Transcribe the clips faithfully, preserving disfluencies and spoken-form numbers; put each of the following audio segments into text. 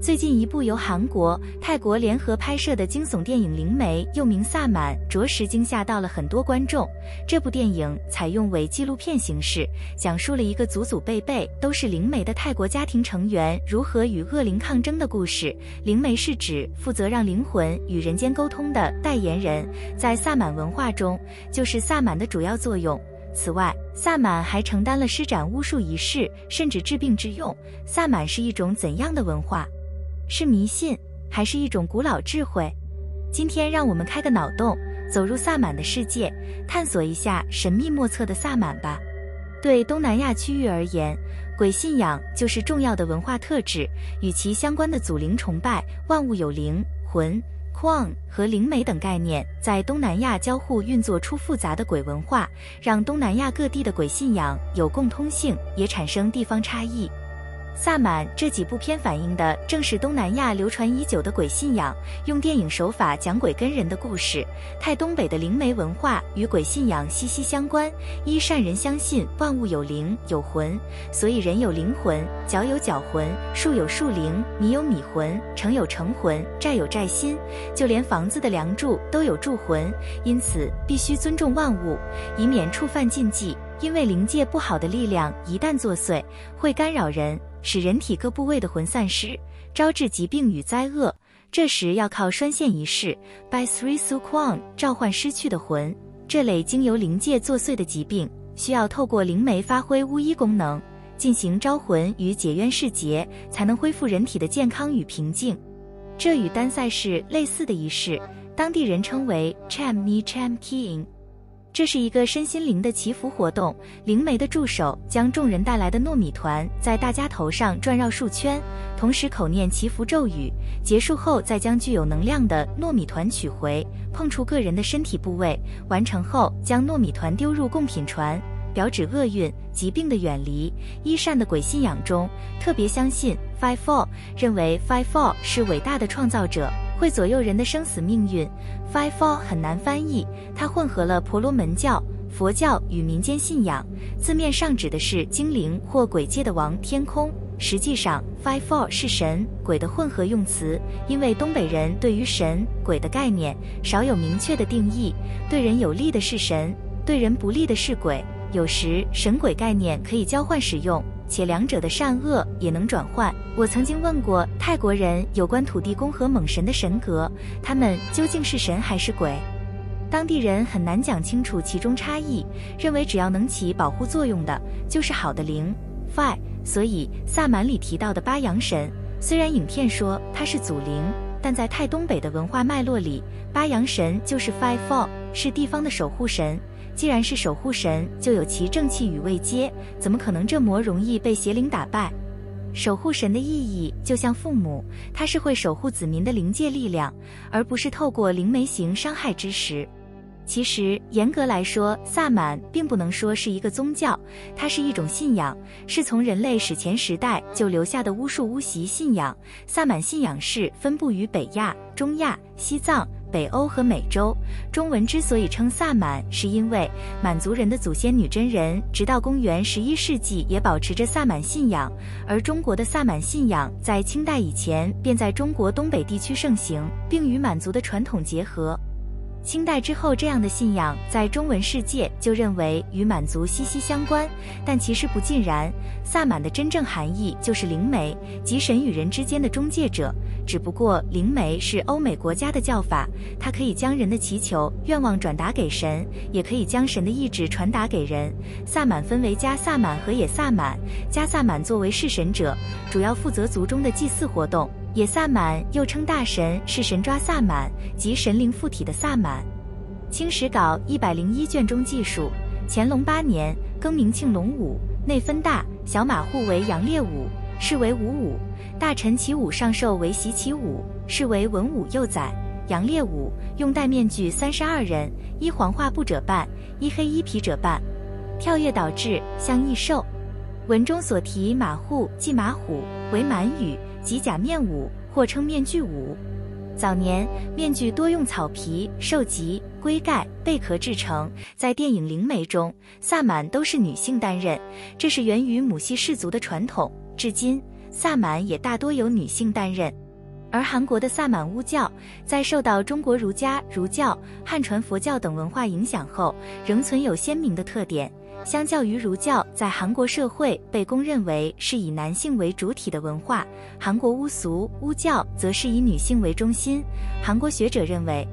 最近一部由韩国、泰国联合拍摄的惊悚电影《灵媒》又名《萨满》，着实惊吓到了很多观众。这部电影采用为纪录片形式，讲述了一个祖祖辈辈都是灵媒的泰国家庭成员如何与恶灵抗争的故事。灵媒是指负责让灵魂与人间沟通的代言人，在萨满文化中，就是萨满的主要作用。 此外，萨满还承担了施展巫术仪式，甚至治病之用。萨满是一种怎样的文化？是迷信，还是一种古老智慧？今天让我们开个脑洞，走入萨满的世界，探索一下神秘莫测的萨满吧。对东南亚区域而言，鬼信仰就是重要的文化特质，与其相关的祖灵崇拜、万物有灵、魂、 Quang 和灵媒等概念在东南亚交互运作出复杂的鬼文化，让东南亚各地的鬼信仰有共通性，也产生地方差异。萨满这几部片反映的正是东南亚流传已久的鬼信仰，用电影手法讲鬼跟人的故事。泰东北的灵媒文化与鬼信仰息息相关，一善人相信万物有灵有魂，所以人有灵魂，脚有脚魂，树有树灵，米有米魂，城有城魂，寨有寨心，就连房子的梁柱都有柱魂，因此必须尊重万物，以免触犯禁忌。因为灵界不好的力量一旦作祟，会干扰人。 使人体各部位的魂散失，招致疾病与灾厄。这时要靠栓线仪式 by Sri u k w a n 召唤失去的魂。这类经由灵界作祟的疾病，需要透过灵媒发挥巫医功能，进行招魂与解冤释结，才能恢复人体的健康与平静。这与丹赛是类似的仪式，当地人称为 Cham Mi Cham King。 这是一个身心灵的祈福活动，灵媒的助手将众人带来的糯米团在大家头上转绕数圈，同时口念祈福咒语，结束后再将具有能量的糯米团取回，碰触个人的身体部位，完成后将糯米团丢入贡品船，表指厄运、疾病的远离。伊善的鬼信仰中，特别相信 Phi Four， 认为 Phi Four 是伟大的创造者。 会左右人的生死命运。Five Four 很难翻译，它混合了婆罗门教、佛教与民间信仰，字面上指的是精灵或鬼界的王天空。实际上 ，Five Four 是神鬼的混合用词，因为东北人对于神鬼的概念少有明确的定义，对人有利的是神，对人不利的是鬼。有时神鬼概念可以交换使用。 且两者的善恶也能转换。我曾经问过泰国人有关土地公和猛神的神格，他们究竟是神还是鬼？当地人很难讲清楚其中差异，认为只要能起保护作用的，就是好的灵。Phi， 所以萨满里提到的八阳神，虽然影片说它是祖灵，但在泰东北的文化脉络里，八阳神就是 Phi Pho， 是地方的守护神。 既然是守护神，就有其正气与位阶，怎么可能这么容易被邪灵打败？守护神的意义就像父母，他是会守护子民的灵界力量，而不是透过灵媒行伤害之实。其实严格来说，萨满并不能说是一个宗教，它是一种信仰，是从人类史前时代就留下的巫术巫习信仰。萨满信仰是分布于北亚、中亚、西藏、 北欧和美洲，中文之所以称萨满，是因为满族人的祖先女真人，直到公元十一世纪也保持着萨满信仰。而中国的萨满信仰在清代以前便在中国东北地区盛行，并与满族的传统结合。清代之后，这样的信仰在中文世界就认为与满族息息相关，但其实不尽然。萨满的真正含义就是灵媒，即神与人之间的中介者。 只不过灵媒是欧美国家的叫法，它可以将人的祈求、愿望转达给神，也可以将神的意志传达给人。萨满分为加萨满和野萨满，加萨满作为弑神者，主要负责族中的祭祀活动；野萨满又称大神，是神抓萨满，即神灵附体的萨满。《清史稿》一百零一卷中记述，乾隆八年，更名庆隆五，内分大小马户为杨烈舞，是为舞舞。 大臣起舞上寿为习起舞，是为文武幼崽。杨烈舞用戴面具三十二人，依黄画布者半，依黑衣皮者半，跳跃倒置，像异兽。文中所提马户即马虎，为满语，即假面舞，或称面具舞。早年面具多用草皮、兽脊、龟盖、贝壳制成，在电影《灵媒》中，萨满都是女性担任，这是源于母系氏族的传统，至今。萨满也大多由女性担任。而韩国的萨满巫教在受到中国儒家、儒教、汉传佛教等文化影响后，仍存有鲜明的特点。相较于儒教在韩国社会被公认为是以男性为主体的文化，韩国巫俗、巫教则是以女性为中心。韩国学者认为，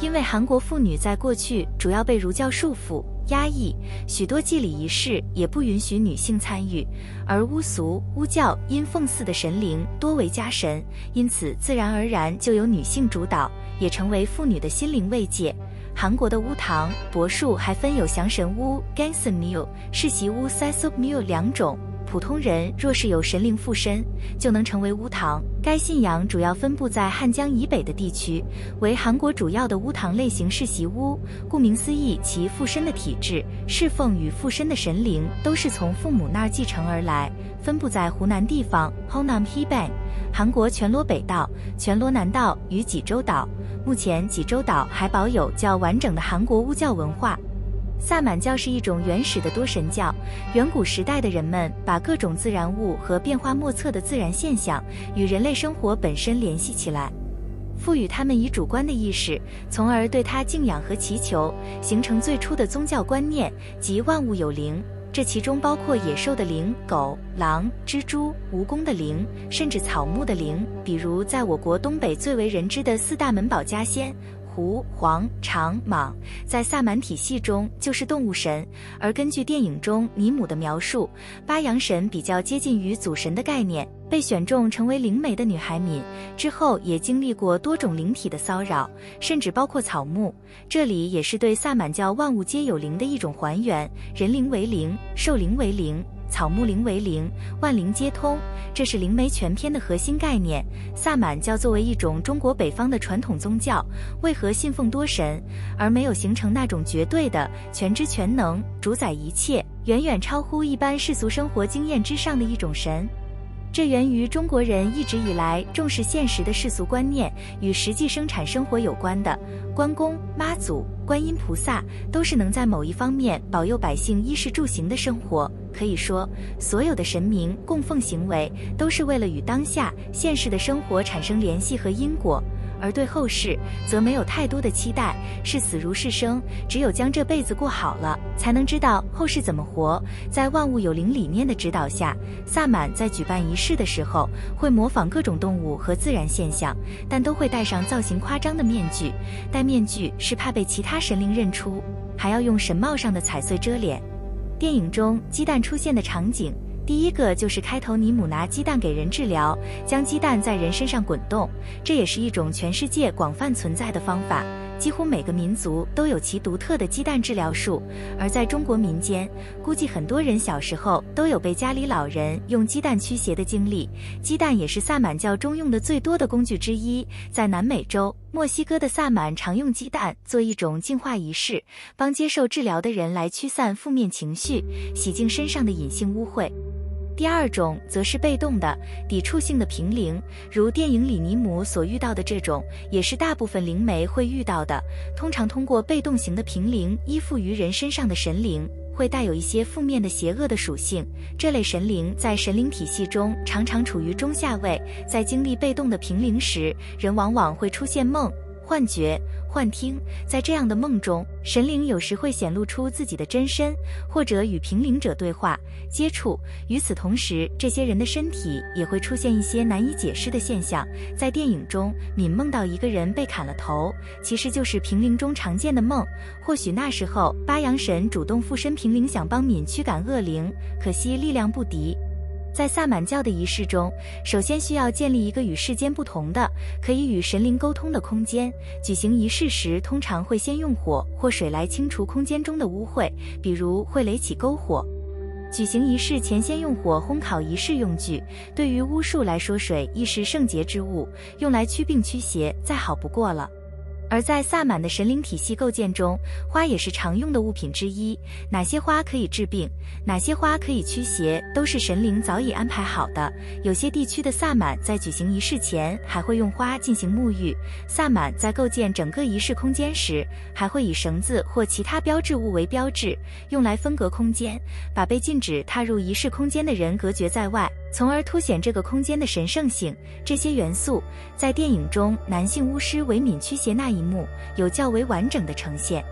因为韩国妇女在过去主要被儒教束缚、压抑，许多祭礼仪式也不允许女性参与，而巫俗、巫教因奉祀的神灵多为家神，因此自然而然就由女性主导，也成为妇女的心灵慰藉。韩国的巫堂、柏树还分有降神巫 （Gansan Myu）、世袭巫 （Sasub Myu） 两种。普通人若是有神灵附身，就能成为巫堂。该信仰主要分布在汉江以北的地区，为韩国主要的巫堂类型世袭巫。顾名思义，其附身的体质、侍奉与附身的神灵都是从父母那儿继承而来。分布在湖南地方 （Honam Hebang）、韩国全罗北道、全罗南道与济州岛。目前，济州岛还保有较完整的韩国巫教文化。萨满教是一种原始的多神教，远古时代的人们把各种自然物和变化莫测的自然现象与人类生活本身联系起来，赋予他们以主观的意识，从而对它敬仰和祈求，形成最初的宗教观念，即万物有灵。这其中包括野兽的灵、狗、狼、蜘蛛、蜈蚣的灵，甚至草木的灵，比如在我国东北最为人知的四大门保家仙。狐、黄、长、蟒，在萨满体系中就是动物神，而根据电影中尼姆的描述，八阳神比较接近于祖神的概念。被选中成为灵媒的女孩敏之后，也经历过多种灵体的骚扰，甚至包括草木。这里也是对萨满教万物皆有灵的一种还原，人灵为灵，兽灵为灵。草木灵为灵，万灵皆通，这是灵媒全篇的核心概念。萨满教作为一种中国北方的传统宗教，为何信奉多神，而没有形成那种绝对的全知全能、主宰一切、远远超乎一般世俗生活经验之上的一种神？这源于中国人一直以来重视现实的世俗观念，与实际生产生活有关的关公、妈祖、观音菩萨都是能在某一方面保佑百姓衣食住行的生活。可以说，所有的神明供奉行为都是为了与当下现实的生活产生联系和因果，而对后世则没有太多的期待，视死如是生，只有将这辈子过好了，才能知道后世怎么活。在万物有灵理念的指导下，萨满在举办仪式的时候会模仿各种动物和自然现象，但都会戴上造型夸张的面具。戴面具是怕被其他神灵认出，还要用神帽上的彩穗遮脸。电影中鸡蛋出现的场景，第一个就是开头尼姆拿鸡蛋给人治疗，将鸡蛋在人身上滚动，这也是一种全世界广泛存在的方法，几乎每个民族都有其独特的鸡蛋治疗术。而在中国民间，估计很多人小时候都有被家里老人用鸡蛋驱邪的经历。鸡蛋也是萨满教中用的最多的工具之一，在南美洲、墨西哥的萨满常用鸡蛋做一种净化仪式，帮接受治疗的人来驱散负面情绪，洗净身上的隐性污秽。第二种则是被动的抵触性的平灵，如电影里尼姆所遇到的这种，也是大部分灵媒会遇到的。通常通过被动型的平灵依附于人身上的神灵，会带有一些负面的邪恶的属性。这类神灵在神灵体系中常常处于中下位，在经历被动的平灵时，人往往会出现梦、幻觉、幻听，在这样的梦中，神灵有时会显露出自己的真身，或者与平灵者对话、接触。与此同时，这些人的身体也会出现一些难以解释的现象。在电影中，敏梦到一个人被砍了头，其实就是平灵中常见的梦。或许那时候，八阳神主动附身平灵，想帮敏驱赶恶灵，可惜力量不敌。在萨满教的仪式中，首先需要建立一个与世间不同的、可以与神灵沟通的空间。举行仪式时，通常会先用火或水来清除空间中的污秽，比如会垒起篝火。举行仪式前，先用火烘烤仪式用具。对于巫术来说，水亦是圣洁之物，用来驱病驱邪，再好不过了。而在萨满的神灵体系构建中，花也是常用的物品之一。哪些花可以治病，哪些花可以驱邪，都是神灵早已安排好的。有些地区的萨满在举行仪式前还会用花进行沐浴。萨满在构建整个仪式空间时，还会以绳子或其他标志物为标志，用来分隔空间，把被禁止踏入仪式空间的人隔绝在外。从而凸显这个空间的神圣性。这些元素在电影中男性巫师为敏驱邪那一幕有较为完整的呈现。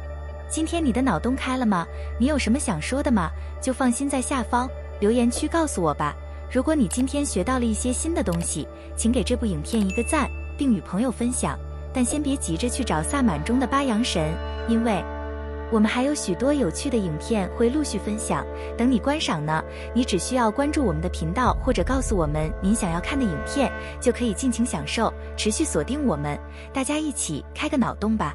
今天你的脑洞开了吗？你有什么想说的吗？就放心在下方留言区告诉我吧。如果你今天学到了一些新的东西，请给这部影片一个赞，并与朋友分享。但先别急着去找萨满中的八阳神，因为我们还有许多有趣的影片会陆续分享，等你观赏呢。你只需要关注我们的频道，或者告诉我们您想要看的影片，就可以尽情享受。持续锁定我们，大家一起开个脑洞吧。